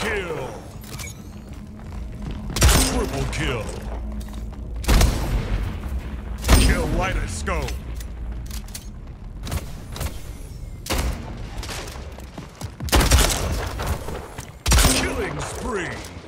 kill. Triple kill. Kill lighter scope. Killing spree.